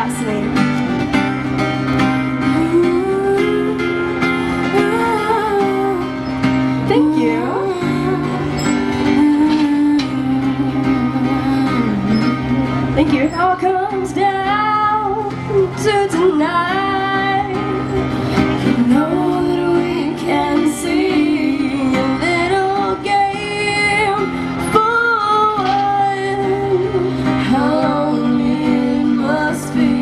fascinating. Thank you. It all comes down to tonight. You know that we can sing a little game for one. How lonely it must be.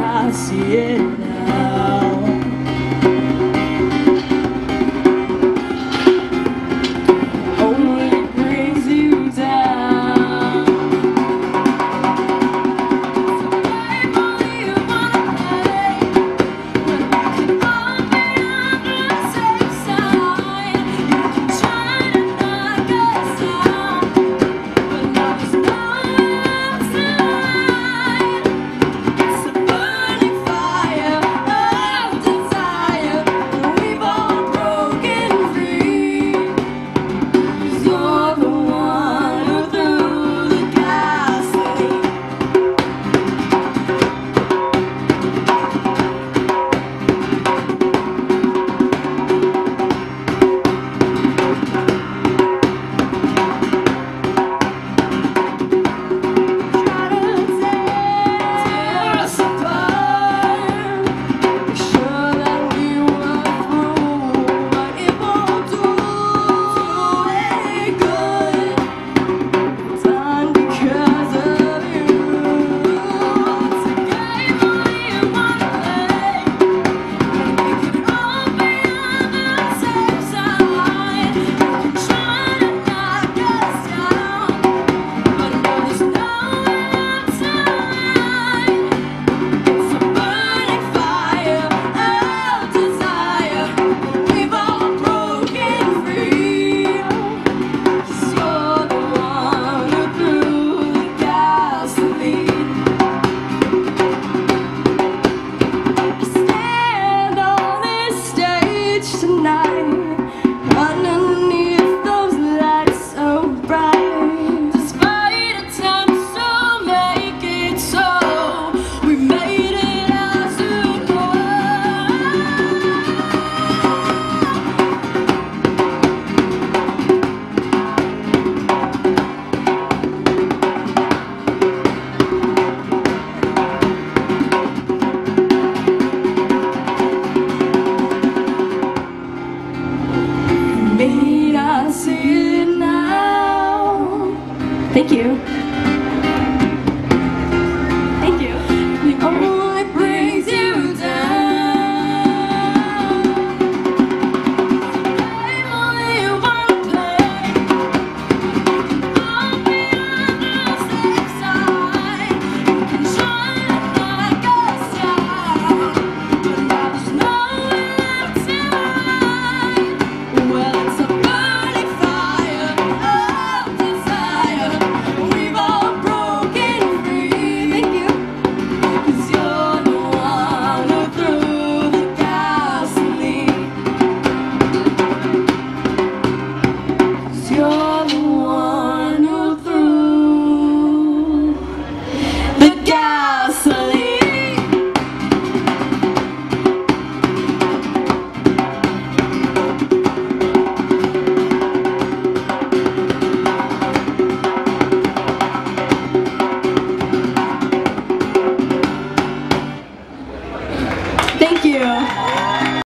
I see it now. Only brings you down. So if only you wanna play, but you can fall beyond the safe side. You can try to knock us out, but now there's no outside. It's a made us see it now. Thank you.